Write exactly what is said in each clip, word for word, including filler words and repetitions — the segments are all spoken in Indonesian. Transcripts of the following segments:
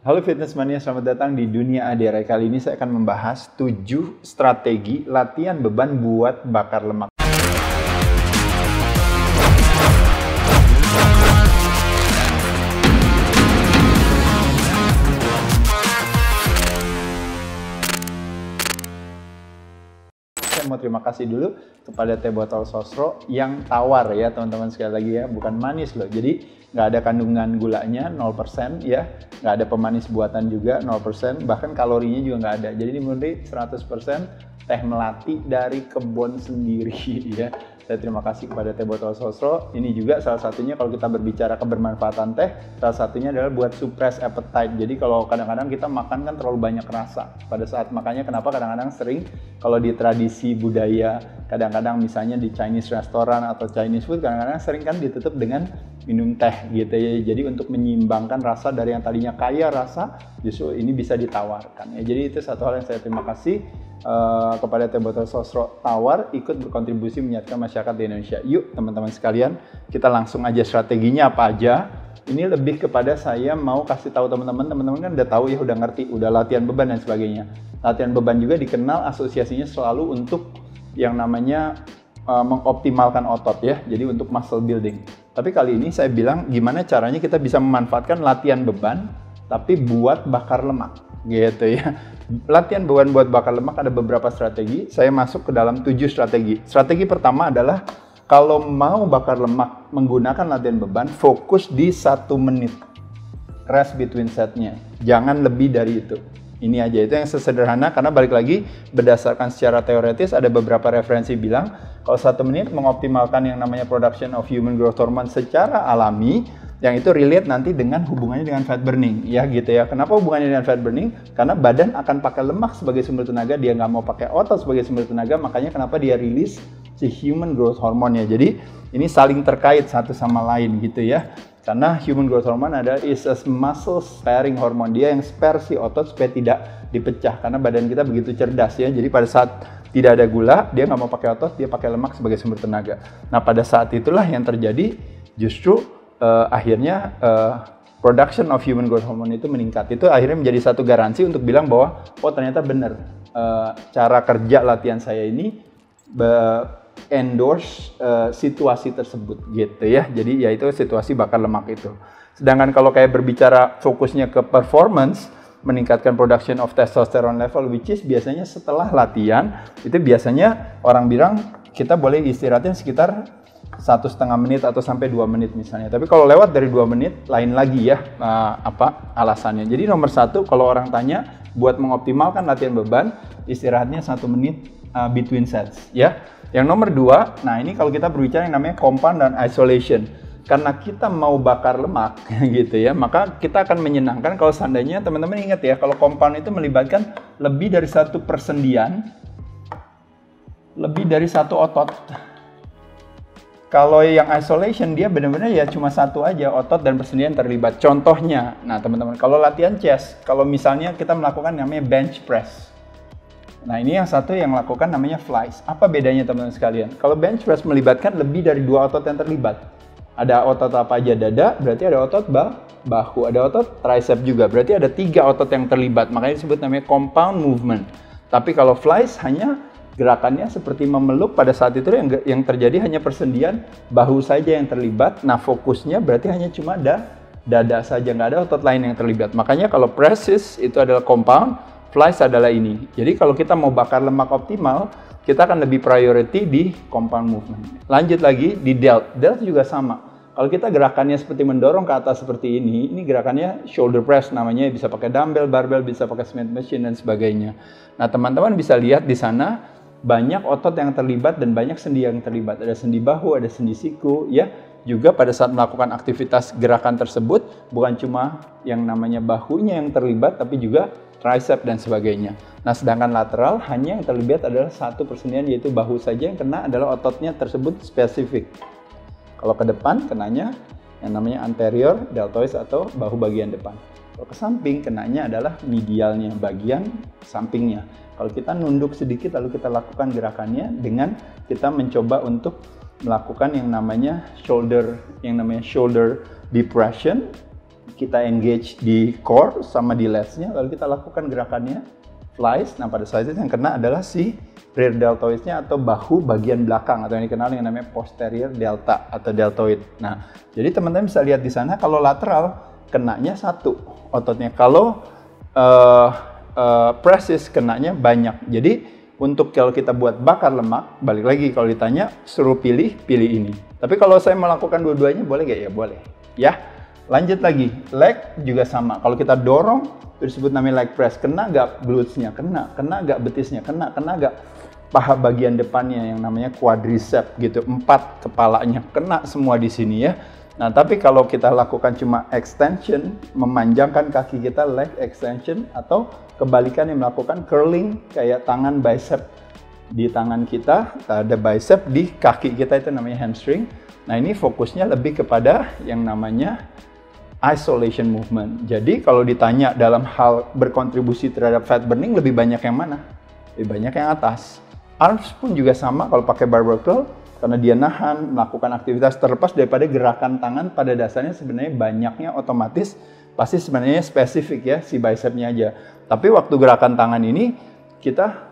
Halo Fitness Mania, selamat datang di Dunia Ade Rai. Kali ini saya akan membahas tujuh strategi latihan beban buat bakar lemak. Saya mau terima kasih dulu kepada Teh Botol Sosro yang tawar ya teman-teman, sekali lagi ya, bukan manis loh. Jadi nggak ada kandungan gulanya, nol persen ya, nggak ada pemanis buatan juga, nol persen, bahkan kalorinya juga nggak ada. Jadi ini murni seratus persen teh melati dari kebun sendiri ya. Saya terima kasih kepada Teh Botol Sosro. Ini juga salah satunya kalau kita berbicara kebermanfaatan teh, salah satunya adalah buat suppress appetite. Jadi kalau kadang-kadang kita makan kan terlalu banyak rasa pada saat makannya, kenapa kadang-kadang sering kalau di tradisi budaya, kadang-kadang misalnya di Chinese restoran atau Chinese food, kadang-kadang sering kan ditutup dengan minum teh gitu ya. Jadi untuk menyeimbangkan rasa dari yang tadinya kaya rasa, justru ini bisa ditawarkan ya. Jadi itu satu hal yang saya terima kasih Uh, kepada Teh Botol Sosro tawar, ikut berkontribusi menyatukan masyarakat di Indonesia. Yuk teman-teman sekalian, kita langsung aja strateginya apa aja. Ini lebih kepada saya mau kasih tahu teman-teman, teman-teman kan udah tahu ya, udah ngerti, udah latihan beban dan sebagainya. Latihan beban juga dikenal asosiasinya selalu untuk yang namanya uh, mengoptimalkan otot ya, jadi untuk muscle building. Tapi kali ini saya bilang gimana caranya kita bisa memanfaatkan latihan beban tapi buat bakar lemak gitu ya. Latihan beban buat bakar lemak ada beberapa strategi. Saya masuk ke dalam tujuh strategi. Strategi pertama adalah kalau mau bakar lemak menggunakan latihan beban, fokus di satu menit rest between setnya. Jangan lebih dari itu. Ini aja itu yang sesederhana, karena balik lagi berdasarkan secara teoretis ada beberapa referensi bilang kalau satu menit mengoptimalkan yang namanya production of human growth hormone secara alami, yang itu relate nanti dengan hubungannya dengan fat burning ya gitu ya. Kenapa hubungannya dengan fat burning? Karena badan akan pakai lemak sebagai sumber tenaga, dia nggak mau pakai otot sebagai sumber tenaga, makanya kenapa dia rilis si human growth hormone ya. Jadi ini saling terkait satu sama lain gitu ya, karena human growth hormone ada is a muscle sparing hormone, dia yang spare si otot supaya tidak dipecah, karena badan kita begitu cerdas ya. Jadi pada saat tidak ada gula, dia nggak mau pakai otot, dia pakai lemak sebagai sumber tenaga. Nah pada saat itulah yang terjadi justru Uh, akhirnya uh, production of human growth hormone itu meningkat. Itu akhirnya menjadi satu garansi untuk bilang bahwa oh ternyata benar uh, cara kerja latihan saya ini endorse uh, situasi tersebut gitu ya. Jadi yaitu situasi bakar lemak itu. Sedangkan kalau kayak berbicara fokusnya ke performance, meningkatkan production of testosterone level, which is biasanya setelah latihan itu biasanya orang bilang kita boleh istirahatin sekitar satu setengah menit atau sampai dua menit misalnya. Tapi kalau lewat dari dua menit lain lagi ya uh, apa alasannya. Jadi nomor satu kalau orang tanya buat mengoptimalkan latihan beban istirahatnya satu menit uh, between sets ya. Yang nomor dua, nah ini kalau kita berbicara yang namanya compound dan isolation. Karena kita mau bakar lemak gitu ya, maka kita akan menyenangkan kalau seandainya teman-teman ingat ya, kalau compound itu melibatkan lebih dari satu persendian, lebih dari satu otot. Kalau yang isolation dia benar-benar ya cuma satu aja, otot dan persendian terlibat. Contohnya, nah teman-teman kalau latihan chest, kalau misalnya kita melakukan namanya bench press. Nah ini yang satu yang lakukan namanya flies. Apa bedanya teman-teman sekalian? Kalau bench press melibatkan lebih dari dua otot yang terlibat. Ada otot apa aja? Dada, berarti ada otot bahu, ada otot tricep juga, berarti ada tiga otot yang terlibat, makanya disebut namanya compound movement. Tapi kalau flies hanya gerakannya seperti memeluk, pada saat itu yang, yang terjadi hanya persendian bahu saja yang terlibat. Nah fokusnya berarti hanya cuma ada dada saja, nggak ada otot lain yang terlibat. Makanya kalau presses itu adalah compound, flies adalah ini. Jadi kalau kita mau bakar lemak optimal, kita akan lebih priority di compound movement. Lanjut lagi di delt, delt juga sama. Kalau kita gerakannya seperti mendorong ke atas seperti ini, ini gerakannya shoulder press namanya, bisa pakai dumbbell, barbell, bisa pakai Smith machine dan sebagainya. Nah teman-teman bisa lihat di sana banyak otot yang terlibat dan banyak sendi yang terlibat. Ada sendi bahu, ada sendi siku ya. Juga pada saat melakukan aktivitas gerakan tersebut, bukan cuma yang namanya bahunya yang terlibat, tapi juga tricep dan sebagainya. Nah sedangkan lateral hanya yang terlibat adalah satu persendian, yaitu bahu saja. Yang kena adalah ototnya tersebut spesifik. Kalau ke depan kenanya yang namanya anterior deltoids atau bahu bagian depan. Kalau ke samping kenanya adalah medialnya, bagian sampingnya. Kalau kita nunduk sedikit lalu kita lakukan gerakannya dengan kita mencoba untuk melakukan yang namanya shoulder, yang namanya shoulder depression kita engage di core sama di lats-nya, lalu kita lakukan gerakannya flies. Nah pada saat itu yang kena adalah si rear deltoid-nya atau bahu bagian belakang atau yang dikenal dengan namanya posterior delta atau deltoid. Nah jadi teman-teman bisa lihat di sana kalau lateral kenanya satu ototnya, kalau uh, uh, presses kenanya banyak. Jadi untuk kalau kita buat bakar lemak, balik lagi kalau ditanya suruh pilih, pilih ini. Tapi kalau saya melakukan dua-duanya boleh gak? Ya boleh. Ya, lanjut lagi. Leg juga sama. Kalau kita dorong, disebut namanya leg press. Kena gak glutesnya? Kena. Kena gak betisnya? Kena. Kena gak paha bagian depannya yang namanya quadriceps gitu. Empat kepalanya kena semua di sini ya. Nah, tapi kalau kita lakukan cuma extension, memanjangkan kaki kita leg extension atau kebalikan yang melakukan curling kayak tangan bicep di tangan kita, ada bicep di kaki kita itu namanya hamstring. Nah ini fokusnya lebih kepada yang namanya isolation movement. Jadi kalau ditanya dalam hal berkontribusi terhadap fat burning lebih banyak yang mana? Lebih banyak yang atas. Arms pun juga sama kalau pakai barbell curl karena dia nahan melakukan aktivitas terlepas daripada gerakan tangan pada dasarnya sebenarnya banyaknya otomatis. Pasti sebenarnya spesifik ya si bicepnya aja. Tapi waktu gerakan tangan ini kita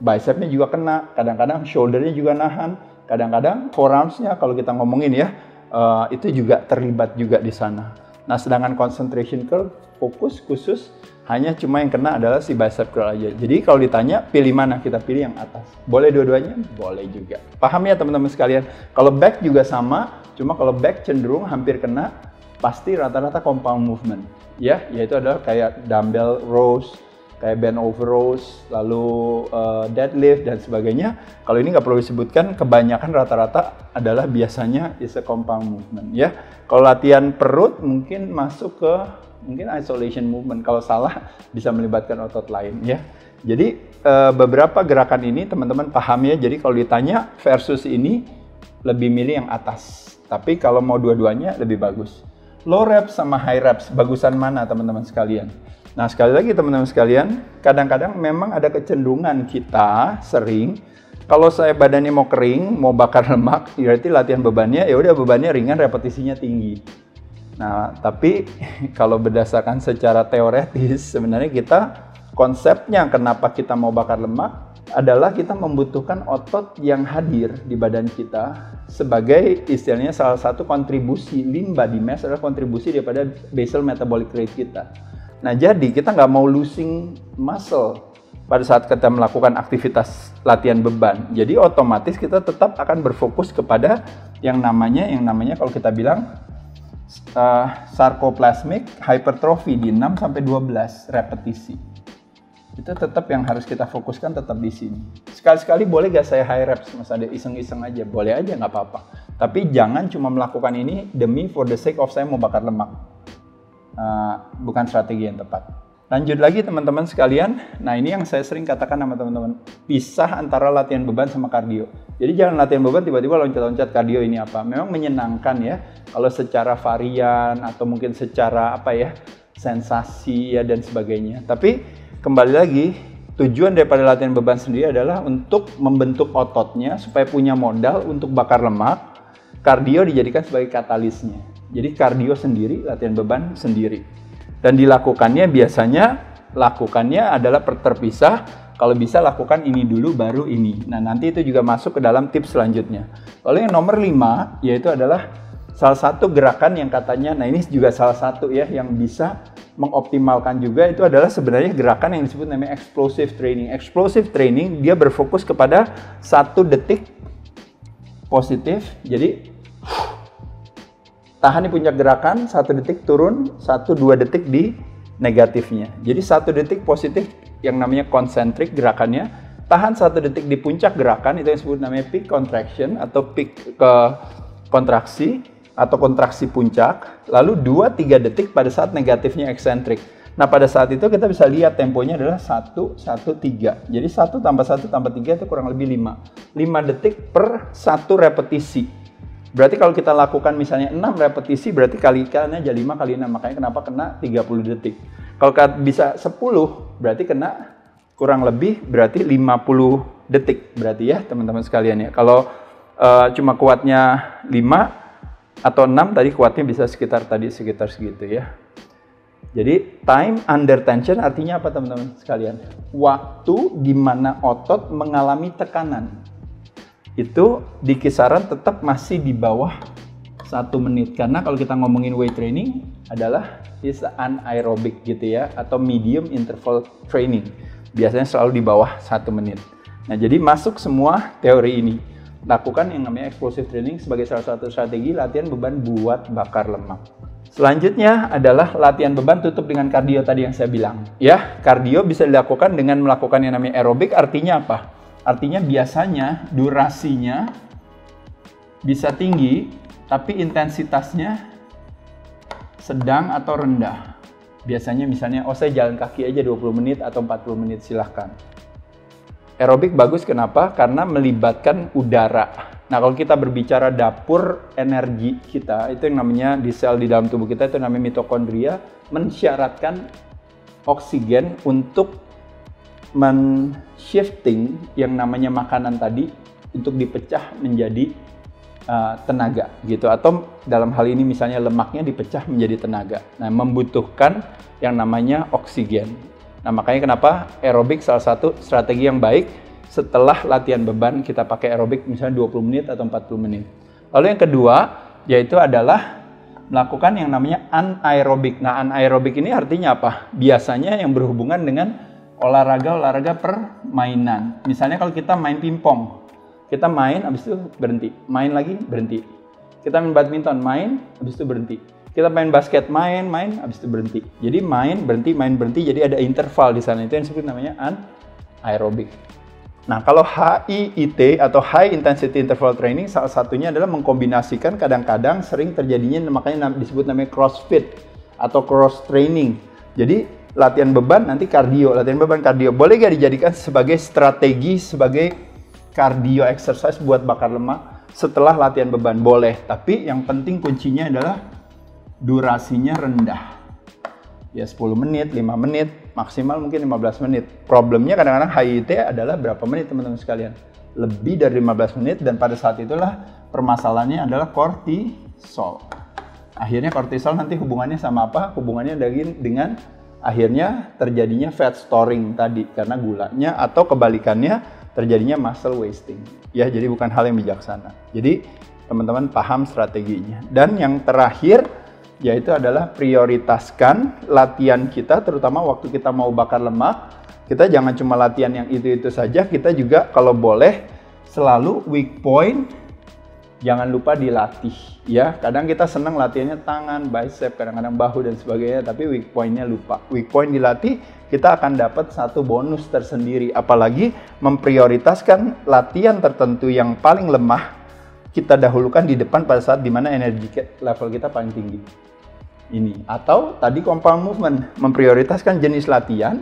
bicepnya juga kena, kadang-kadang shouldernya juga nahan, kadang-kadang forearmsnya kalau kita ngomongin ya uh, itu juga terlibat juga di sana. Nah sedangkan concentration curl fokus khusus hanya cuma yang kena adalah si bicep curl aja. Jadi kalau ditanya pilih mana, kita pilih yang atas. Boleh dua-duanya, boleh juga. Paham ya teman-teman sekalian? Kalau back juga sama, cuma kalau back cenderung hampir kena. Pasti rata-rata compound movement ya, yaitu adalah kayak dumbbell rows, kayak bend over rows, lalu uh, deadlift dan sebagainya. Kalau ini nggak perlu disebutkan, kebanyakan rata-rata adalah biasanya is a compound movement ya. Kalau latihan perut mungkin masuk ke mungkin isolation movement, kalau salah bisa melibatkan otot lain ya. Jadi uh, beberapa gerakan ini teman-teman paham ya. Jadi kalau ditanya versus ini lebih milih yang atas, tapi kalau mau dua-duanya lebih bagus. Low reps sama high reps, bagusan mana teman-teman sekalian? Nah sekali lagi teman-teman sekalian, kadang-kadang memang ada kecenderungan kita sering, kalau saya badannya mau kering, mau bakar lemak, berarti latihan bebannya, ya udah bebannya ringan, repetisinya tinggi. Nah tapi kalau berdasarkan secara teoretis, sebenarnya kita konsepnya kenapa kita mau bakar lemak adalah kita membutuhkan otot yang hadir di badan kita sebagai istilahnya salah satu kontribusi limba di mass adalah kontribusi daripada basal metabolic rate kita. Nah jadi kita nggak mau losing muscle pada saat kita melakukan aktivitas latihan beban. Jadi otomatis kita tetap akan berfokus kepada yang namanya yang namanya kalau kita bilang uh, sarcoplasmic hypertrophy di enam sampai dua belas repetisi. Itu tetap yang harus kita fokuskan tetap di sini. Sekali-sekali boleh gak saya high reps, Mas Ade? Iseng-iseng aja, boleh aja nggak apa-apa. Tapi jangan cuma melakukan ini demi for the sake of saya mau bakar lemak. Uh, bukan strategi yang tepat. Lanjut lagi teman-teman sekalian. Nah ini yang saya sering katakan sama teman-teman. Pisah antara latihan beban sama kardio. Jadi jangan latihan beban tiba-tiba loncat-loncat kardio ini apa. Memang menyenangkan ya. Kalau secara varian atau mungkin secara apa ya sensasi ya dan sebagainya. Tapi kembali lagi, tujuan daripada latihan beban sendiri adalah untuk membentuk ototnya supaya punya modal untuk bakar lemak. Kardio dijadikan sebagai katalisnya. Jadi kardio sendiri, latihan beban sendiri. Dan dilakukannya biasanya, lakukannya adalah terpisah. Kalau bisa lakukan ini dulu baru ini. Nah nanti itu juga masuk ke dalam tips selanjutnya. Lalu yang nomor lima, yaitu adalah salah satu gerakan yang katanya, nah ini juga salah satu ya yang bisa mengoptimalkan juga itu adalah sebenarnya gerakan yang disebut namanya explosive training. Explosive training dia berfokus kepada satu detik positif. Jadi tahan di puncak gerakan, satu detik turun, satu dua detik di negatifnya. Jadi satu detik positif yang namanya konsentrik gerakannya, tahan satu detik di puncak gerakan itu yang disebut namanya peak contraction atau peak ke kontraksi atau kontraksi puncak, lalu dua tiga detik pada saat negatifnya eksentrik. Nah pada saat itu kita bisa lihat temponya adalah satu satu tiga. Jadi satu tambah satu tambah tiga itu kurang lebih lima. lima detik per satu repetisi. Berarti kalau kita lakukan misalnya enam repetisi, berarti kalikannya aja lima kali enam. Makanya kenapa kena tiga puluh detik. Kalau bisa sepuluh, berarti kena kurang lebih berarti lima puluh detik. Berarti ya teman-teman sekalian ya. Kalau uh, cuma kuatnya lima atau enam tadi kuatnya bisa sekitar tadi sekitar segitu ya. Jadi time under tension artinya apa teman-teman sekalian? Waktu di mana otot mengalami tekanan. Itu di kisaran tetap masih di bawah satu menit. Karena kalau kita ngomongin weight training adalah is anaerobic gitu ya, atau medium interval training. Biasanya selalu di bawah satu menit. Nah jadi masuk semua teori ini. Lakukan yang namanya explosive training sebagai salah satu strategi latihan beban buat bakar lemak. Selanjutnya adalah latihan beban tutup dengan kardio tadi yang saya bilang. Ya, kardio bisa dilakukan dengan melakukan yang namanya aerobik. Artinya apa? Artinya biasanya durasinya bisa tinggi, tapi intensitasnya sedang atau rendah. Biasanya misalnya, oh saya jalan kaki aja dua puluh menit atau empat puluh menit, silahkan. Aerobik bagus kenapa? Karena melibatkan udara. Nah kalau kita berbicara dapur energi kita, itu yang namanya di sel di dalam tubuh kita, itu namanya mitokondria, mensyaratkan oksigen untuk men-shifting yang namanya makanan tadi untuk dipecah menjadi uh, tenaga gitu. Atau dalam hal ini misalnya lemaknya dipecah menjadi tenaga. Nah membutuhkan yang namanya oksigen. Nah makanya kenapa aerobik salah satu strategi yang baik. Setelah latihan beban kita pakai aerobik misalnya dua puluh menit atau empat puluh menit. Lalu yang kedua yaitu adalah melakukan yang namanya anaerobik. Nah anaerobik ini artinya apa? Biasanya yang berhubungan dengan olahraga-olahraga permainan. Misalnya kalau kita main pingpong, kita main habis itu berhenti, main lagi berhenti. Kita main badminton, main habis itu berhenti. Kita main basket, main, main, habis itu berhenti. Jadi main, berhenti, main, berhenti. Jadi ada interval di sana. Itu yang disebut namanya anaerobik. Nah, kalau H I I T atau High Intensity Interval Training, salah satunya adalah mengkombinasikan kadang-kadang sering terjadinya, makanya disebut namanya crossfit atau cross training. Jadi latihan beban nanti kardio, latihan beban kardio. Boleh gak dijadikan sebagai strategi, sebagai cardio exercise buat bakar lemak setelah latihan beban? Boleh, tapi yang penting kuncinya adalah durasinya rendah. Ya sepuluh menit, lima menit, maksimal mungkin lima belas menit. Problemnya kadang-kadang H I I T adalah berapa menit teman-teman sekalian? Lebih dari lima belas menit dan pada saat itulah permasalahannya adalah kortisol. Akhirnya kortisol nanti hubungannya sama apa? Hubungannya dengan akhirnya terjadinya fat storing tadi karena gulanya, atau kebalikannya terjadinya muscle wasting. Ya, jadi bukan hal yang bijaksana. Jadi teman-teman paham strateginya. Dan yang terakhir yaitu adalah prioritaskan latihan kita, terutama waktu kita mau bakar lemak. Kita jangan cuma latihan yang itu-itu saja, kita juga kalau boleh selalu weak point, jangan lupa dilatih ya. Kadang kita senang latihannya tangan, bicep, kadang-kadang bahu dan sebagainya, tapi weak point-nya lupa. Weak point dilatih, kita akan dapat satu bonus tersendiri, apalagi memprioritaskan latihan tertentu yang paling lemah kita dahulukan di depan pada saat dimana energi level kita paling tinggi. Ini atau tadi compound movement, memprioritaskan jenis latihan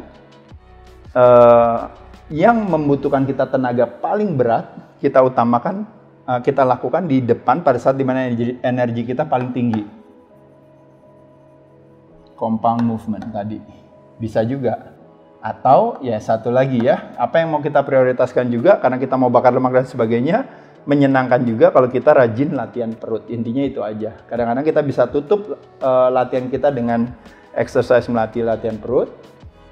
uh, yang membutuhkan kita tenaga paling berat, kita utamakan, uh, kita lakukan di depan pada saat dimana energi, energi kita paling tinggi. Compound movement tadi bisa juga, atau ya satu lagi ya, apa yang mau kita prioritaskan juga karena kita mau bakar lemak dan sebagainya. Menyenangkan juga kalau kita rajin latihan perut. Intinya itu aja. Kadang-kadang kita bisa tutup uh, latihan kita dengan exercise melatih latihan perut.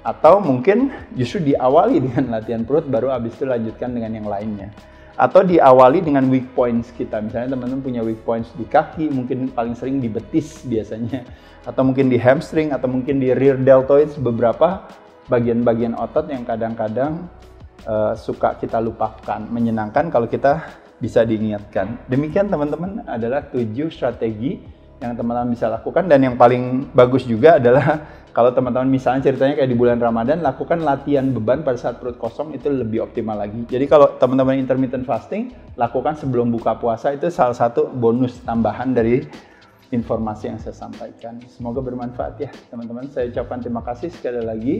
Atau mungkin justru diawali dengan latihan perut, baru abis itu lanjutkan dengan yang lainnya. Atau diawali dengan weak points kita. Misalnya teman-teman punya weak points di kaki, mungkin paling sering di betis biasanya. Atau mungkin di hamstring, atau mungkin di rear deltoids. Beberapa bagian-bagian otot yang kadang-kadang uh, suka kita lupakan. Menyenangkan kalau kita bisa diingatkan. Demikian teman-teman adalah tujuh strategi yang teman-teman bisa lakukan. Dan yang paling bagus juga adalah kalau teman-teman misalnya ceritanya kayak di bulan Ramadan, lakukan latihan beban pada saat perut kosong, itu lebih optimal lagi. Jadi kalau teman-teman intermittent fasting, lakukan sebelum buka puasa, itu salah satu bonus tambahan dari informasi yang saya sampaikan. Semoga bermanfaat ya teman-teman. Saya ucapkan terima kasih sekali lagi.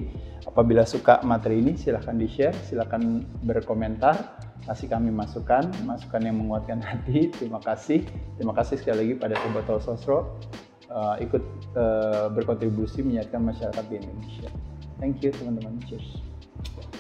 Apabila suka materi ini silahkan di share, silahkan berkomentar, kasih kami masukan, masukan yang menguatkan hati. Terima kasih, terima kasih sekali lagi pada Teh Botol Sosro uh, ikut uh, berkontribusi menyiarkan masyarakat di Indonesia. Thank you teman-teman, cheers.